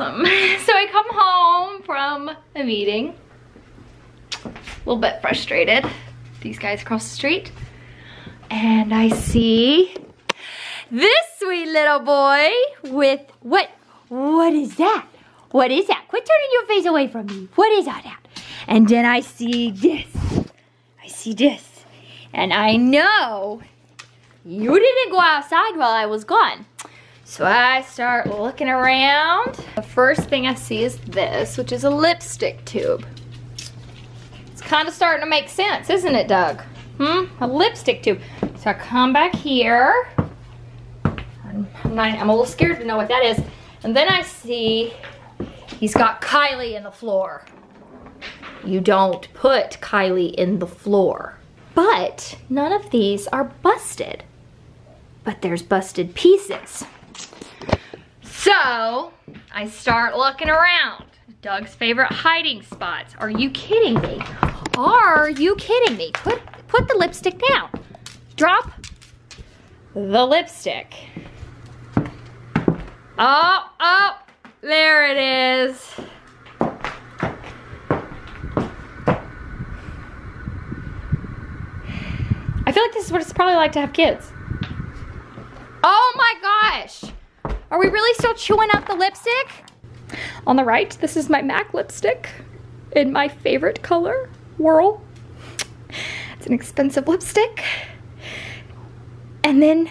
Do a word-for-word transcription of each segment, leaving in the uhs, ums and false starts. awesome. So I come home from a meeting, a little bit frustrated. These guys across the street. And I see this sweet little boy with, what, what is that? What is that? Quit turning your face away from me. What is all that? And then I see this. I see this. And I know you didn't go outside while I was gone. So I start looking around. The first thing I see is this, which is a lipstick tube. It's kind of starting to make sense, isn't it, Doug? Hmm? A lipstick tube. So I come back here. I'm, not, I'm a little scared to know what that is. And then I see he's got Kylie in the floor. You don't put Kylie in the floor. But none of these are busted. But there's busted pieces. So I start looking around. Doug's favorite hiding spots. Are you kidding me? Are you kidding me? Put, put the lipstick down. Drop the lipstick. Oh, oh, there it is. I feel like this is what it's probably like to have kids. Oh my gosh. Are we really still chewing up the lipstick? On the right, this is my MAC lipstick in my favorite color, Whirl. It's an expensive lipstick. And then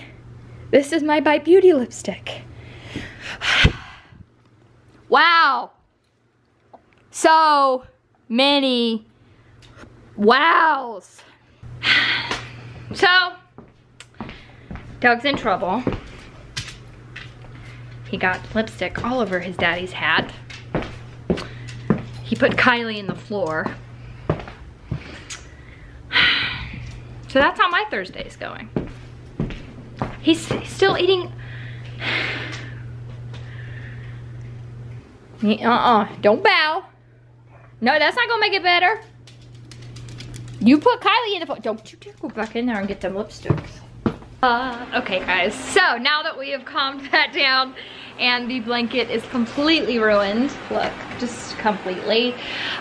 this is my By Beauty lipstick. Wow, so many wows. So Doug's in trouble. He got lipstick all over his daddy's hat. He put Kylie in the floor. So that's how my Thursday's going. He's still eating. Uh-uh, don't bow. No, that's not gonna make it better. You put Kylie in the floor. Don't you dare go back in there and get them lipsticks. Uh, okay guys, so now that we have calmed that down and the blanket is completely ruined, look, just completely.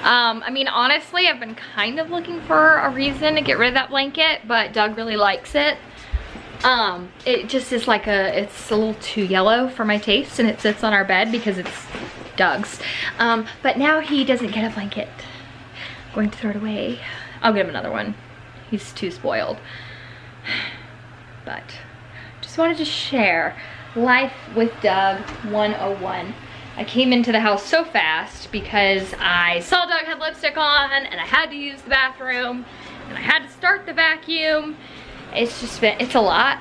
Um, I mean, honestly, I've been kind of looking for a reason to get rid of that blanket, but Doug really likes it. Um, it just is like a, it's a little too yellow for my taste and it sits on our bed because it's Doug's. Um, but now he doesn't get a blanket. I'm going to throw it away. I'll get him another one. He's too spoiled. But just wanted to share life with Doug one oh one. I came into the house so fast because I saw Doug had lipstick on and I had to use the bathroom and I had to start the vacuum. It's just been, it's a lot.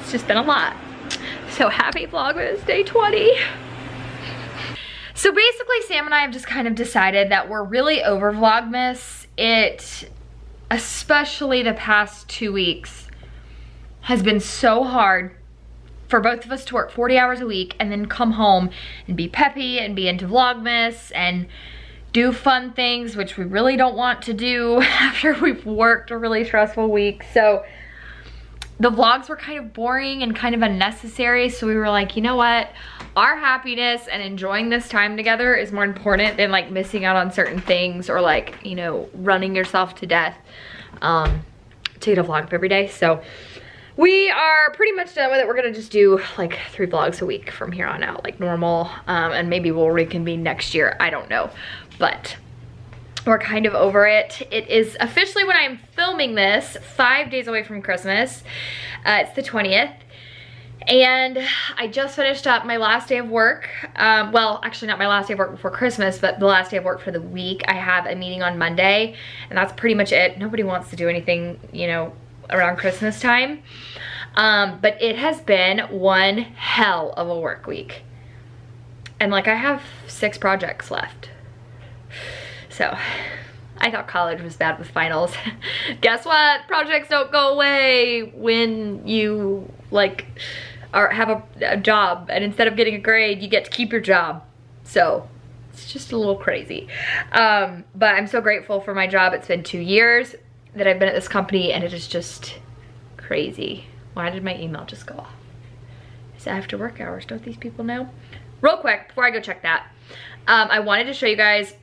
It's just been a lot. So happy Vlogmas day twenty. So basically Sam and I have just kind of decided that we're really over Vlogmas. It, especially the past two weeks, has been so hard for both of us to work forty hours a week and then come home and be peppy and be into Vlogmas and do fun things, which we really don't want to do after we've worked a really stressful week. So the vlogs were kind of boring and kind of unnecessary. So we were like, you know what? Our happiness and enjoying this time together is more important than like missing out on certain things or like, you know, running yourself to death um, to get a vlog up every day. So we are pretty much done with it. We're gonna just do like three vlogs a week from here on out, like normal, um, and maybe we'll reconvene next year, I don't know. But we're kind of over it. It is officially, when I'm filming this, five days away from Christmas. Uh, it's the twentieth. And I just finished up my last day of work. Um, well, actually not my last day of work before Christmas, but the last day of work for the week. I have a meeting on Monday, and that's pretty much it. Nobody wants to do anything, you know, around Christmas time. Um, but it has been one hell of a work week. And like I have six projects left. So I thought college was bad with finals. Guess what? Projects don't go away when you like are, have a, a job, and instead of getting a grade, you get to keep your job. So it's just a little crazy. Um, but I'm so grateful for my job. It's been two years. That I've been at this company, and it is just crazy. Why did my email just go off? It's after work hours, don't these people know? real quick before I go check that, um, I wanted to show you guys,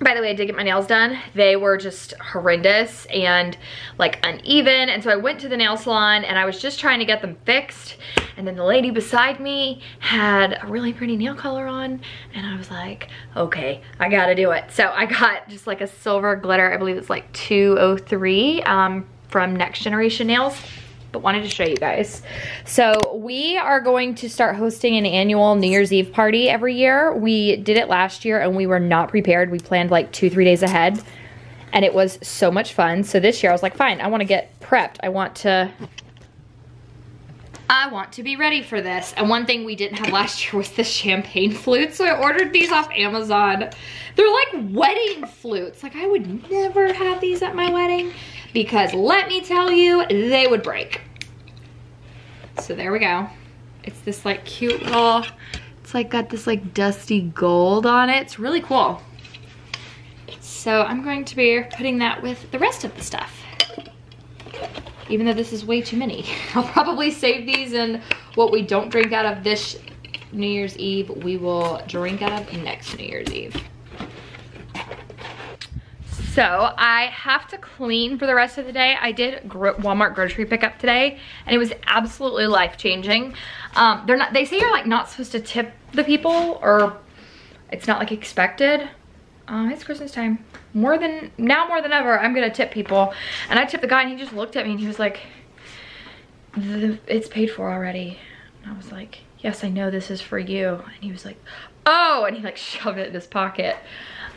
by the way, I did get my nails done. They were just horrendous and like uneven. And so I went to the nail salon and I was just trying to get them fixed. And then the lady beside me had a really pretty nail color on. And I was like, okay, I gotta do it. So I got just like a silver glitter. I believe it's like two oh three um, from Next Generation Nails. But wanted to show you guys. So we are going to start hosting an annual New Year's Eve party every year. We did it last year and we were not prepared. We planned like two, three days ahead and it was so much fun. So this year I was like, fine, I want to get prepped. I want to, I want to be ready for this. And one thing we didn't have last year was the champagne flute. So I ordered these off Amazon. They're like wedding flutes. Like I would never have these at my wedding. Because let me tell you, they would break. So there we go. It's this like cute little, it's like got this like dusty gold on it. It's really cool. So I'm going to be putting that with the rest of the stuff. Even though this is way too many. I'll probably save these, and what we don't drink out of this New Year's Eve, we will drink out of next New Year's Eve. So I have to clean for the rest of the day. I did gro Walmart grocery pickup today and it was absolutely life-changing. Um, they're not, they say you're like not supposed to tip the people, or it's not like expected. Uh, it's Christmas time. More than, now more than ever, I'm gonna tip people. And I tipped the guy and he just looked at me and he was like, it's paid for already. And I was like, yes, I know this is for you. And he was like, oh, and he like shoved it in his pocket.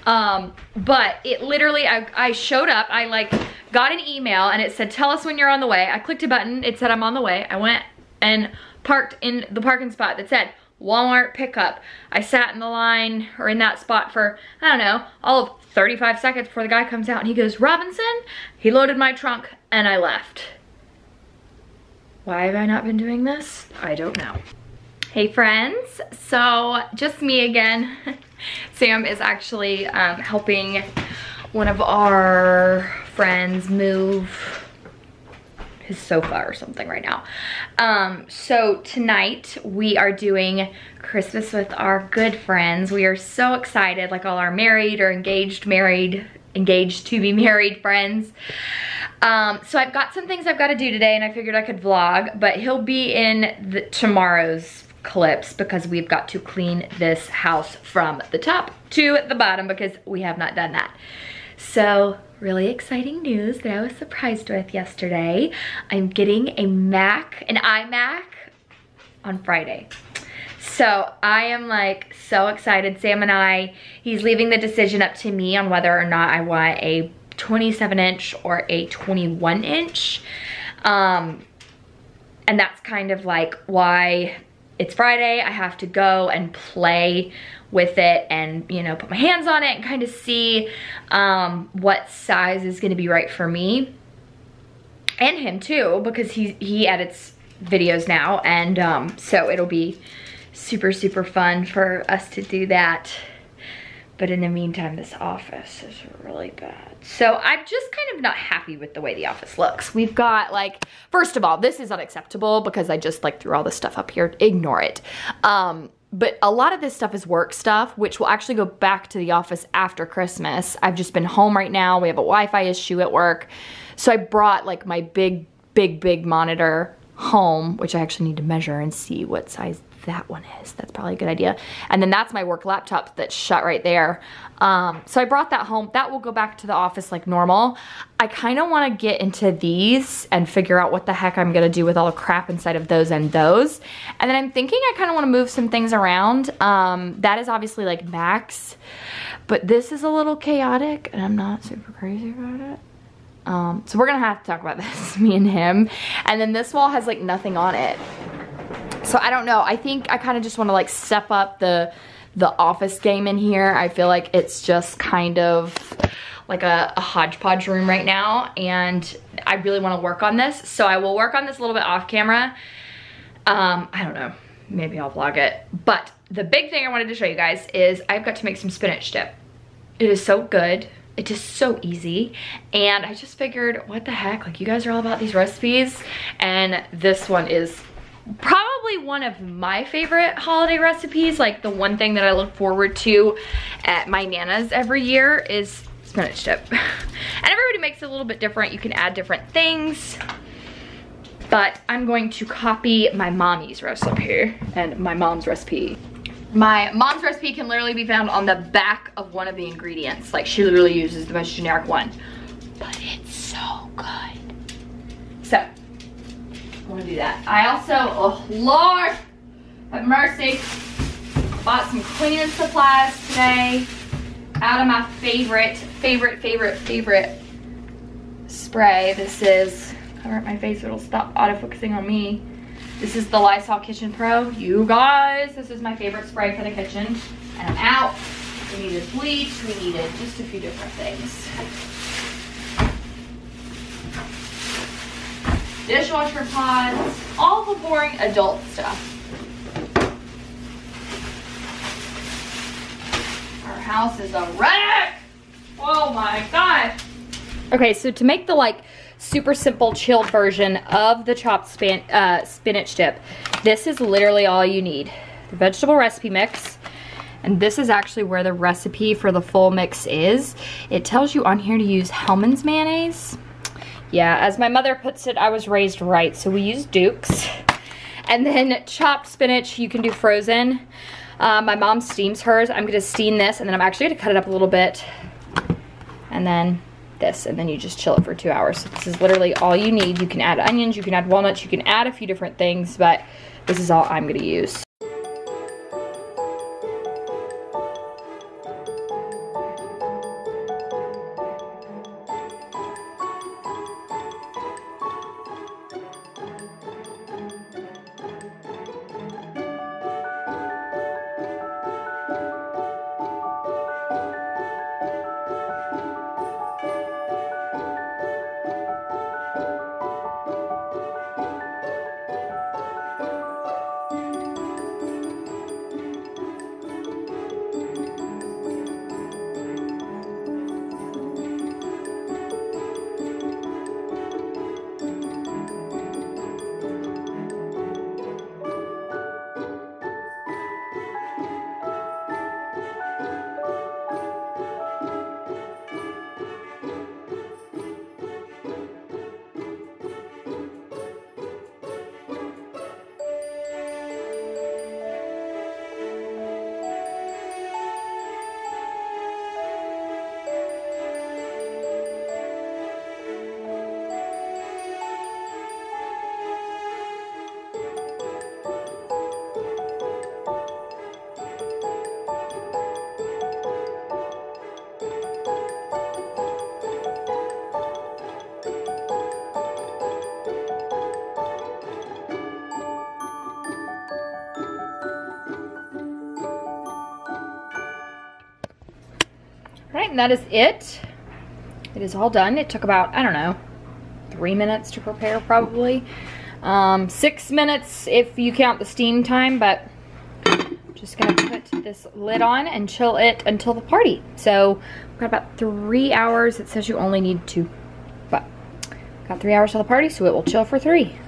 Um, but it literally, I, I showed up, I like got an email and it said, tell us when you're on the way. I clicked a button, it said I'm on the way. I went and parked in the parking spot that said Walmart pickup. I sat in the line or in that spot for, I don't know, all of thirty-five seconds before the guy comes out and he goes, Robinson, he loaded my trunk and I left. Why have I not been doing this? I don't know. Hey friends, so just me again. Sam is actually um, helping one of our friends move his sofa or something right now. Um, so tonight we are doing Christmas with our good friends. We are so excited, like all our married or engaged, married, engaged to be married friends. Um, so I've got some things I've got to do today and I figured I could vlog, but he'll be in the, tomorrow's clips because we've got to clean this house from the top to the bottom because we have not done that. So really exciting news that I was surprised with yesterday. I'm getting a Mac, an iMac on Friday. So I am like so excited. Sam and I, he's leaving the decision up to me on whether or not I want a twenty-seven inch or a twenty-one inch. Um, and that's kind of like why it's Friday. I have to go and play with it and, you know, put my hands on it and kind of see um, what size is gonna be right for me and him too, because he, he edits videos now. And um, so it'll be super, super fun for us to do that. But in the meantime, this office is really bad. So I'm just kind of not happy with the way the office looks. We've got like, first of all, this is unacceptable because I just like threw all this stuff up here. Ignore it. Um, but a lot of this stuff is work stuff, which will actually go back to the office after Christmas. I've just been home right now. We have a Wi-Fi issue at work. So I brought like my big, big, big monitor home, which I actually need to measure and see what size that one is. That's probably a good idea. And then that's my work laptop that's shut right there. Um, so I brought that home. That will go back to the office like normal. I kind of want to get into these and figure out what the heck I'm going to do with all the crap inside of those and those. And then I'm thinking I kind of want to move some things around. Um, that is obviously like Max, but this is a little chaotic and I'm not super crazy about it. Um, so we're going to have to talk about this, me and him. And then this wall has like nothing on it. So I don't know. I think I kind of just want to like step up the the office game in here. I feel like it's just kind of like a, a hodgepodge room right now, and I really want to work on this. So I will work on this a little bit off camera. Um, I don't know. Maybe I'll vlog it. But the big thing I wanted to show you guys is I've got to make some spinach dip. It is so good. It is so easy, and I just figured, what the heck? Like you guys are all about these recipes, and this one is Probably one of my favorite holiday recipes, like the one thing that I look forward to at my Nana's every year, is spinach dip. And everybody makes it a little bit different. You can add different things. But I'm going to copy my mommy's recipe and my mom's recipe. My mom's recipe can literally be found on the back of one of the ingredients. Like, she literally uses the most generic one. But it's so good. So, I want to do that. I also, oh Lord, have mercy, bought some cleaning supplies today. Out of my favorite, favorite, favorite, favorite spray. This is, cover up my face, it'll stop autofocusing on me. This is the Lysol Kitchen Pro. You guys, this is my favorite spray for the kitchen. And I'm out. We needed bleach, we needed just a few different things. Dishwasher pods, all the boring adult stuff. Our house is a wreck! Oh my God! Okay, so to make the like super simple chilled version of the chopped span, uh, spinach dip, this is literally all you need. The vegetable recipe mix, and this is actually where the recipe for the full mix is. It tells you on here to use Hellman's mayonnaise. Yeah, as my mother puts it, I was raised right, so we use Dukes. And then chopped spinach, you can do frozen. Uh, my mom steams hers. I'm gonna steam this, and then I'm actually gonna cut it up a little bit, and then this, and then you just chill it for two hours. So this is literally all you need. You can add onions, you can add walnuts, you can add a few different things, but this is all I'm gonna use. And that is it. It is all done. It took about, I don't know, three minutes to prepare probably. Um, six minutes if you count the steam time, but I'm just gonna put this lid on and chill it until the party. So we've got about three hours. It says you only need two, but got three hours till the party, so it will chill for three.